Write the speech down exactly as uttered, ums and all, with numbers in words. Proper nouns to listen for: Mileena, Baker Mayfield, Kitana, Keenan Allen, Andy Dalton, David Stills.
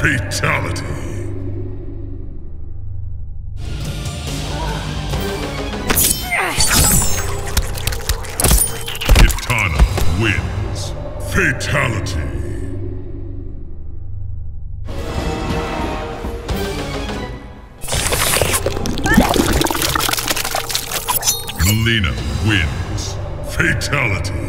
Fatality. Kitana wins. Fatality. Mileena wins. Fatality.